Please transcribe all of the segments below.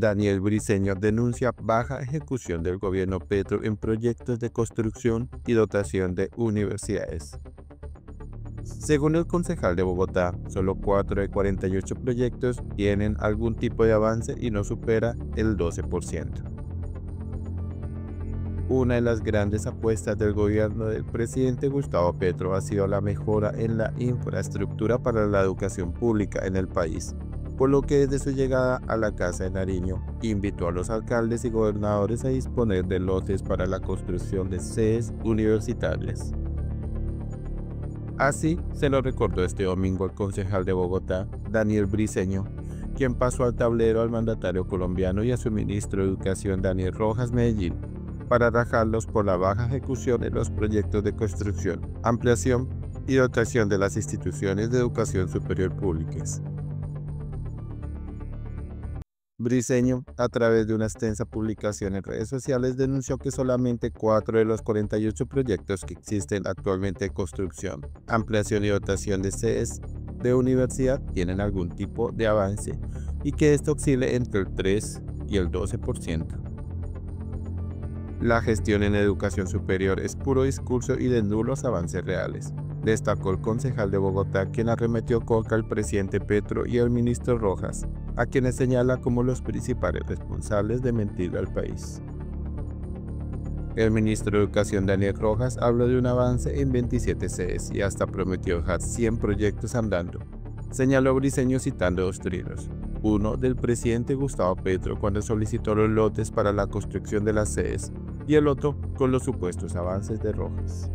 Daniel Briceño denuncia baja ejecución del gobierno Petro en proyectos de construcción y dotación de universidades. Según el concejal de Bogotá, solo 4 de 48 proyectos tienen algún tipo de avance y no supera el 12%. Una de las grandes apuestas del gobierno del presidente Gustavo Petro ha sido la mejora en la infraestructura para la educación pública en el país, por lo que desde su llegada a la Casa de Nariño, invitó a los alcaldes y gobernadores a disponer de lotes para la construcción de sedes universitarias. Así se lo recordó este domingo al concejal de Bogotá, Daniel Briceño, quien pasó al tablero al mandatario colombiano y a su ministro de Educación, Daniel Rojas, Medellín, para atajarlos por la baja ejecución en los proyectos de construcción, ampliación y dotación de las instituciones de educación superior públicas. Briceño, a través de una extensa publicación en redes sociales, denunció que solamente 4 de los 48 proyectos que existen actualmente de construcción, ampliación y dotación de sedes de universidad tienen algún tipo de avance y que esto oscila entre el 3 y el 12%. La gestión en educación superior es puro discurso y de nulos avances reales, destacó el concejal de Bogotá, quien arremetió contra el presidente Petro y el ministro Rojas, a quienes señala como los principales responsables de mentir al país. El ministro de Educación, Daniel Rojas, habló de un avance en 27 sedes y hasta prometió dejar 100 proyectos andando, señaló Briceño citando dos trinos, uno del presidente Gustavo Petro cuando solicitó los lotes para la construcción de las sedes y el otro con los supuestos avances de Rojas.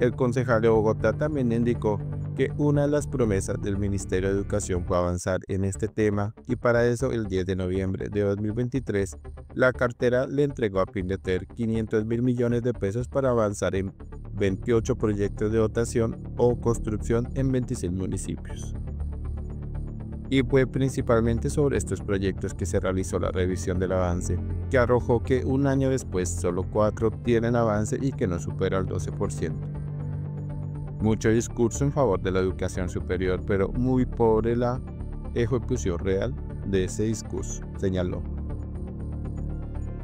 El concejal de Bogotá también indicó que una de las promesas del Ministerio de Educación fue avanzar en este tema y para eso el 10 de noviembre de 2023 la cartera le entregó a Findeter 500.000 millones de pesos para avanzar en 28 proyectos de dotación o construcción en 26 municipios. Y fue principalmente sobre estos proyectos que se realizó la revisión del avance, que arrojó que un año después solo 4 tienen avance y que no supera el 12%. Mucho discurso en favor de la educación superior, pero muy pobre la ejecución real de ese discurso, señaló.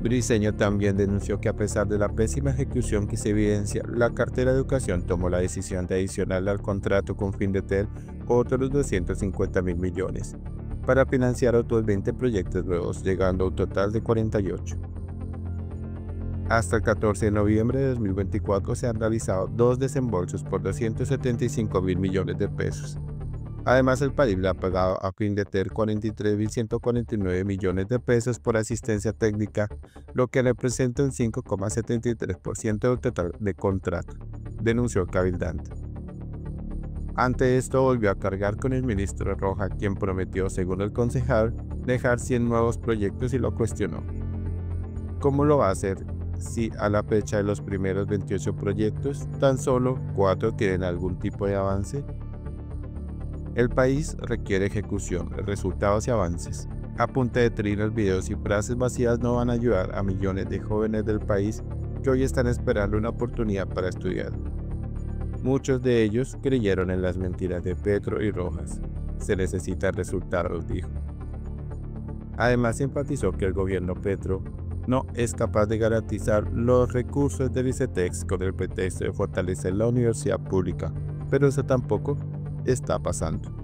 Briceño también denunció que a pesar de la pésima ejecución que se evidencia, la cartera de educación tomó la decisión de adicionar al contrato con Findeter otros 250.000 millones para financiar otros 20 proyectos nuevos, llegando a un total de 48. Hasta el 14 de noviembre de 2024 se han realizado 2 desembolsos por 275.000 millones de pesos. Además, el país le ha pagado a Findeter 43.149 millones de pesos por asistencia técnica, lo que representa un 5,73% del total de contrato, denunció el cabildante. Ante esto, volvió a cargar con el ministro Rojas, quien prometió, según el concejal, dejar 100 nuevos proyectos y lo cuestionó. ¿Cómo lo va a hacer si a la fecha de los primeros 28 proyectos, tan solo 4 tienen algún tipo de avance? El país requiere ejecución, resultados y avances. A punta de trinos, videos y frases vacías no van a ayudar a millones de jóvenes del país que hoy están esperando una oportunidad para estudiar. Muchos de ellos creyeron en las mentiras de Petro y Rojas. Se necesitan resultados, dijo. Además, enfatizó que el gobierno Petro no es capaz de garantizar los recursos del ICETEX con el pretexto de fortalecer la universidad pública, pero eso tampoco está pasando.